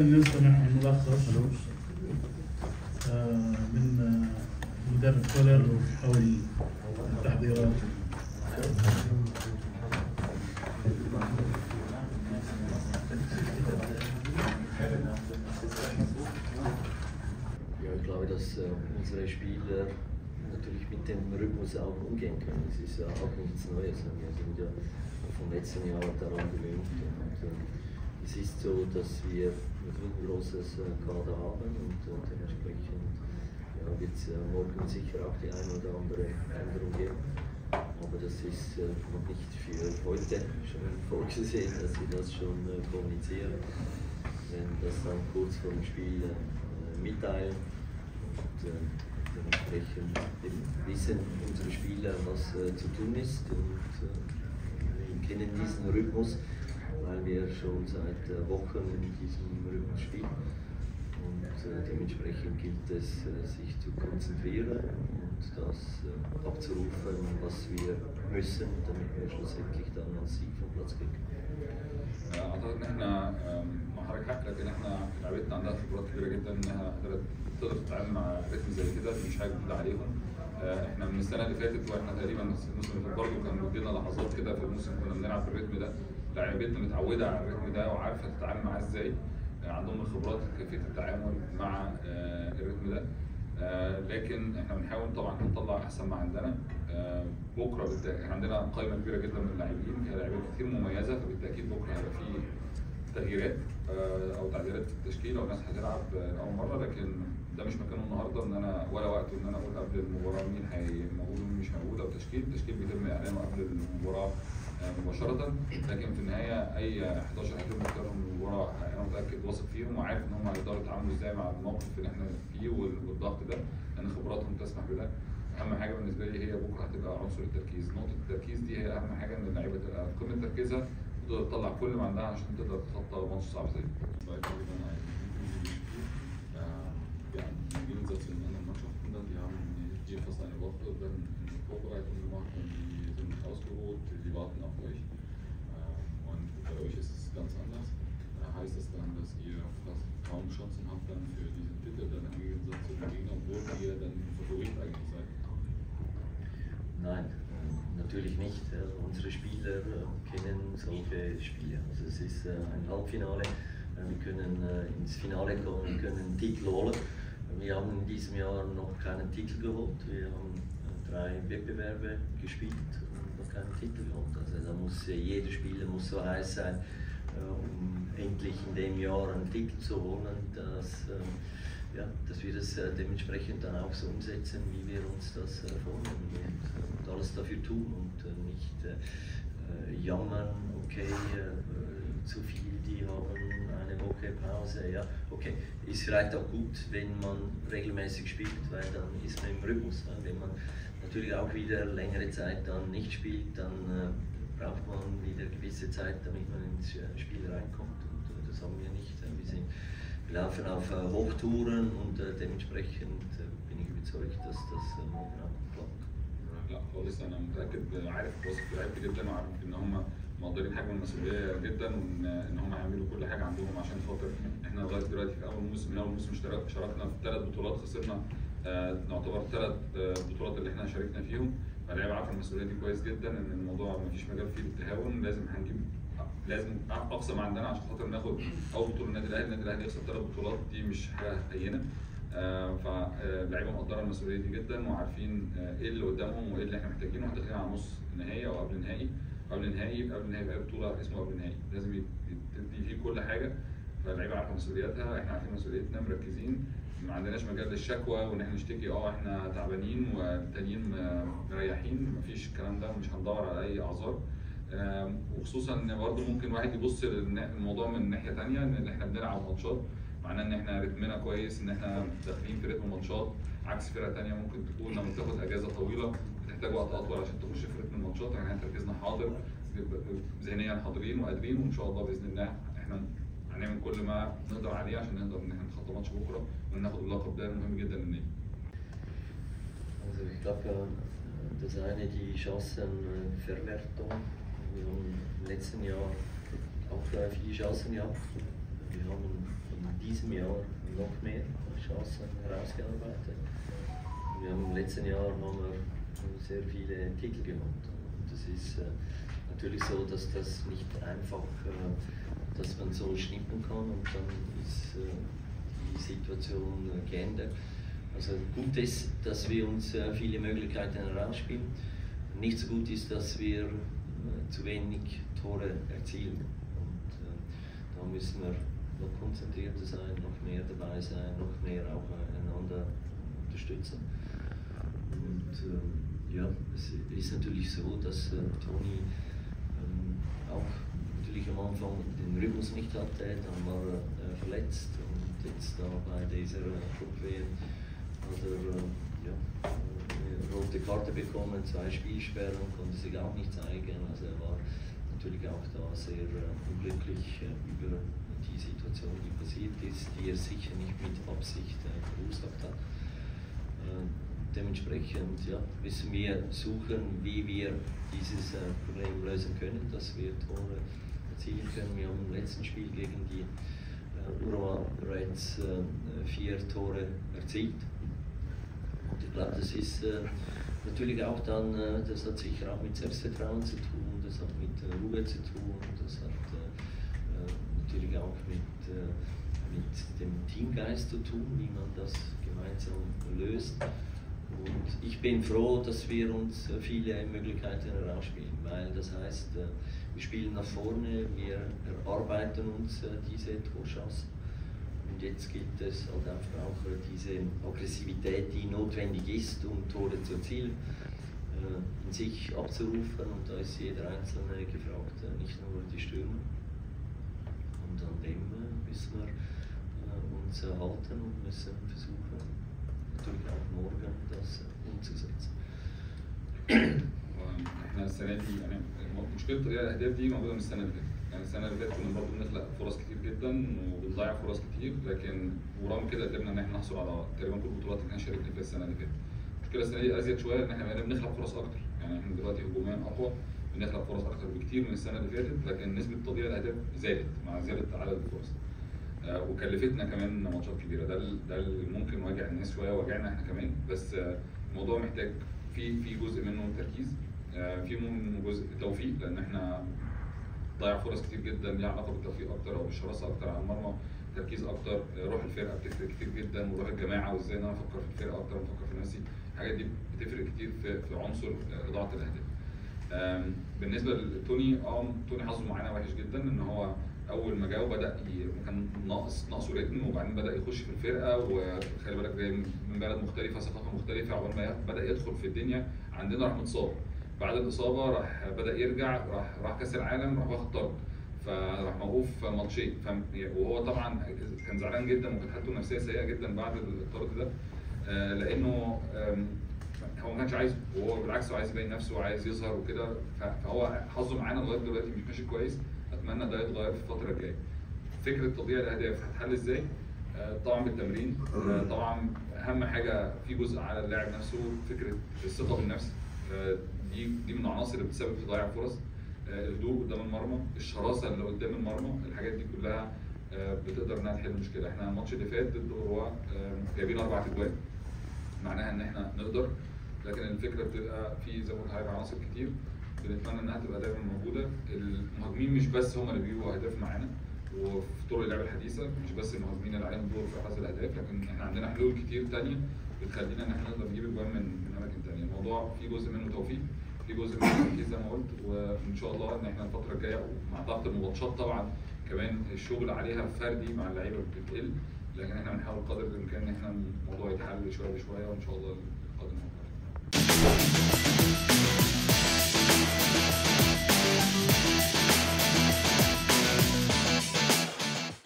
كان نستمع لملخص من المدرب كولر حول التحضيرات. Ja, ich glaube, dass unsere Spieler natürlich mit dem Rhythmus auch umgehen können. Es ist ja auch nichts Neues. Wir sind ja vom letzten Jahr daran gewöhnt. Und es ist so, dass wir ein großes Kader haben und entsprechend ja, wird es morgen sicher auch die eine oder andere Änderung geben. Aber das ist noch nicht für heute schon vorgesehen, dass wir das schon kommunizieren, wenn das dann kurz vor dem Spiel mitteilen und dementsprechend wissen unsere Spieler, was zu tun ist und wir kennen diesen Rhythmus, weil wir schon seit Wochen in diesem Rhythmus spielen und dementsprechend gilt es, sich zu konzentrieren. Das abzurufen, was wir müssen, damit wir schlussendlich dann als Sieg vom Platz kriegen. اعتقد ان احنا مع حضرتك حق لكن احنا لعيبتنا عندها خبرات كبيره جدا انها تقدر تتعامل مع رتم زي كده مش حاجه جديده عليهم. احنا من السنه اللي فاتت واحنا تقريبا الموسم اللي فات برضه كان بيدينا لحظات كده في الموسم كنا بنلعب بالرتم ده. لعيبتنا متعوده على الرتم ده وعارفه تتعامل معاه ازاي. عندهم الخبرات كيفيه التعامل مع الرتم ده. لكن احنا بنحاول طبعا نطلع احسن ما عندنا. بكره بالتاكيد عندنا قائمه كبيره جدا من اللاعبين، فيها لاعبين كتير مميزه، فبالتاكيد بكره هيبقى في تغييرات او تعديلات في التشكيل او ناس هتلعب اول مره، لكن ده مش مكانه النهارده ان انا ولا وقته ان انا اقول قبل المباراه مين هيبقى موجود ومين مش موجود او تشكيل، التشكيل بيتم اعلانه قبل المباراه مباشره، لكن في النهايه اي 11 هيتم اختيارهم للمباراه انا متاكد واثق فيهم وعارف ان هم هيقدروا يتعاملوا ازاي مع الموقف اللي احنا فيه والضغط ده لان خبراتهم تسمح بده. اهم حاجه بالنسبه لي هي بكره هتبقى عنصر التركيز، نقطه التركيز دي هي اهم حاجه ان اللعيبه تبقى في قمه تركيزها وتقدر تطلع كل ما عندها عشان تقدر تتخطى ماتش صعب زي ده. يعني من ذات ان انا ماتش كنا بيعمل دي فصل الوقت ده vorbereitungen gemacht und die sind ausgeruht, die warten auf euch. Und bei euch ist es ganz anders. Heißt es dann, dass ihr fast kaum Chancen habt dann für diesen Titel, dann im Gegensatz zu den Gegnern, obwohl ihr dann Favorit eigentlich seid? Nein, natürlich nicht. Unsere Spieler kennen solche Spiele. Also es ist ein Halbfinale. Wir können ins Finale kommen, wir können einen Titel holen. Wir haben in diesem Jahr noch keinen Titel geholt. Wir haben 3 Wettbewerbe gespielt und noch keinen Titel geholt. Also da muss jeder Spieler muss so heiß sein, um endlich in dem Jahr einen Titel zu holen, dass, ja, dass wir das dementsprechend dann auch so umsetzen, wie wir uns das vornehmen und alles dafür tun und nicht jammern, okay, zu viel, die haben eine Woche Pause, ja, okay, ist vielleicht auch gut, wenn man regelmäßig spielt, weil dann ist man im Rhythmus, wenn man natürlich auch wieder längere Zeit dann nicht spielt, dann braucht man wieder gewisse Zeit, damit man ins Spiel reinkommt und das haben wir nicht. Wir laufen auf Hochtouren und dementsprechend bin ich überzeugt, dass das morgen Abend klappt. لا خالص انا متاكد عارف واثق في لعيبتي جدا وعارف ان هم مقدرين حجم المسؤوليه جدا وان هم هيعملوا كل حاجه عندهم عشان خاطر احنا لغايه دلوقتي في اول موسم من اول موسم شاركنا في 3 بطولات خسرنا نعتبر 3 بطولات اللي احنا شاركنا فيهم فاللعيبه عارفه المسؤوليه دي كويس جدا ان الموضوع مفيش مجال فيه للتهاون لازم هنجيب لازم اقصى ما عندنا عشان خاطر ناخد اول بطوله النادي الاهلي، النادي الاهلي يخسر 3 بطولات دي مش حاجه هينه. فاللعيبه مقدره المسؤوليه دي جدا وعارفين ايه اللي قدامهم وايه اللي احنا محتاجينه واحنا داخلين على نص نهائي او قبل نهائي بقى بطوله اسمه قبل نهائي لازم يدي فيه كل حاجه فاللعيبه عارفه مسؤولياتها احنا عارفين مسؤوليتنا مركزين ما عندناش مجال للشكوى وان احنا نشتكي احنا تعبانين والتانيين مريحين مفيش الكلام ده مش هندور على اي اعذار وخصوصا ان برضه ممكن واحد يبص للموضوع من ناحيه ثانيه ان احنا بنلعب ماتشات معناه ان احنا رتمنا كويس ان احنا داخلين في رتم ماتشات عكس فرقه ثانيه ممكن تكون لما بتاخد اجازه طويله بتحتاج وقت اطول عشان تخش في رتم الماتشات احنا تركيزنا حاضر ذهنيا حاضرين وقادرين وان شاء الله باذن الله احنا هنعمل كل ما نقدر عليه عشان نقدر ان احنا نتخطى ماتش بكره وناخد اللقب ده مهم جدا للنادي. Das eine die Chancenverwertung. Wir haben im letzten Jahr auch 4 Chancen gehabt. Wir haben Jahr noch mehr Chancen herausgearbeitet. Wir haben im letzten Jahr sehr viele Titel gewonnen. Und es ist natürlich so, dass das nicht einfach, dass man so schnippen kann und dann ist die Situation geändert. Also gut ist, dass wir uns viele Möglichkeiten herausspielen. Nicht so gut ist, dass wir zu wenig Tore erzielen. Und da müssen wir noch konzentrierter sein, noch mehr dabei sein, noch mehr auch einander unterstützen. Und ja, es ist natürlich so, dass Toni auch natürlich am Anfang den Rhythmus nicht hatte, dann war er verletzt und jetzt da bei dieser Kopfweh hat er eine rote Karte bekommen, 2 Spielsperren, konnte sich auch nicht zeigen. Also er war natürlich auch da sehr unglücklich über die Situation, die passiert ist, die er sicher nicht mit Absicht verursacht hat. Dementsprechend müssen wir suchen, wie wir dieses Problem lösen können, dass wir Tore erzielen können. Wir haben im letzten Spiel gegen die Urawa Reds 4 Tore erzielt. Und ich glaube, das ist natürlich auch dann, das hat sicher auch mit Selbstvertrauen zu tun, das hat mit Ruhe zu tun, das hat natürlich auch mit dem Teamgeist zu tun, wie man das gemeinsam löst. Und ich bin froh, dass wir uns viele Möglichkeiten herausspielen, weil das heißt, wir spielen nach vorne, wir erarbeiten uns diese Torschancen. Und jetzt gibt es halt einfach auch diese Aggressivität, die notwendig ist, um Tore zu erzielen, in sich abzurufen. Und da ist jeder Einzelne gefragt, nicht nur die Stürmer. Und an dem müssen wir uns halten und müssen versuchen, natürlich auch morgen das umzusetzen. احنا السنه دي يعني مشكله الاهداف دي موجوده من السنه اللي فاتت، يعني السنه اللي فاتت كنا برضه بنخلق فرص كتير جدا وبنضيع فرص كتير، لكن ورغم كده قدرنا ان احنا نحصل على تقريبا كل البطولات اللي احنا شاركنا فيها السنه اللي فاتت. المشكله السنه دي ازيد شويه ان احنا بنخلق فرص اكتر، يعني احنا دلوقتي هجوميا اقوى، بنخلق فرص اكتر بكتير من السنه اللي فاتت، لكن نسبه تضييع الاهداف زادت مع زياده عدد الفرص. وكلفتنا كمان ماتشات كبيره، ده اللي ممكن واجع الناس شويه، واجعنا احنا كمان، بس الموضوع محتاج في جزء منه تركيز، في منه جزء توفيق، لان احنا ضيع فرص كتير جدا ليها علاقه بالتوفيق اكتر او بالشراسه اكتر على المرمى، تركيز اكتر، روح الفرقه بتفرق كتير جدا، وروح الجماعه وازاي ان انا افكر في الفرقه اكتر وافكر في نفسي، الحاجات دي بتفرق كتير في عنصر اضاعه الاهداف. بالنسبه لتوني، توني حظه معانا وحش جدا، ان هو اول ما جه وبدا كان ناقصه رتم، وبعدين بدا يخش في الفرقه، وخلي بالك جاي من بلد مختلفه، ثقافه مختلفه، عقبال ما بدا يدخل في الدنيا عندنا راح متصاب، بعد الاصابه راح بدا يرجع، راح كاس العالم، راح واخد طرد، فراح موقوف ماتشين، وهو طبعا كان زعلان جدا وكانت حالته النفسيه سيئه جدا بعد الطرد ده، لانه هو ما كانش عايزه، وهو بالعكس هو عايز يبين نفسه وعايز يظهر وكده، فهو حظه معانا لغايه دلوقتي مش ماشي كويس. اتمنى ده يتغير في الفتره الجايه. فكره تضييع الاهداف هتحل ازاي؟ طبعا بالتمرين، طبعا اهم حاجه في جزء على اللاعب نفسه، فكره الثقه بالنفس، دي من العناصر اللي بتسبب في ضياع الفرص، الهدوء قدام المرمى، الشراسه اللي قدام المرمى، الحاجات دي كلها بتقدر انها تحل المشكله. احنا الماتش اللي فات ضد اوروا جايبين 4 اجوان، معناها ان احنا نقدر، لكن الفكره بتبقى في زي ما قلت عناصر كتير بنتمنى انها تبقى دايما موجوده. المهاجمين مش بس هم اللي بيجيبوا اهداف معانا، وفي طرق اللعب الحديثه مش بس المهاجمين اللي عليهم دور في حظ الاهداف، لكن احنا عندنا حلول كتير ثانيه بتخلينا ان احنا نقدر نجيب اجوان من اماكن ثانيه. الموضوع في جزء منه توفيق، في جزء منه تركيز زي ما قلت، وان شاء الله ان احنا الفتره الجايه مع ضغط الماتشات طبعا كمان الشغل عليها فردي مع اللعيبه بتقل، لكن احنا بنحاول قدر الامكان ان احنا الموضوع يتحل شويه بشويه، وان شاء الله القادم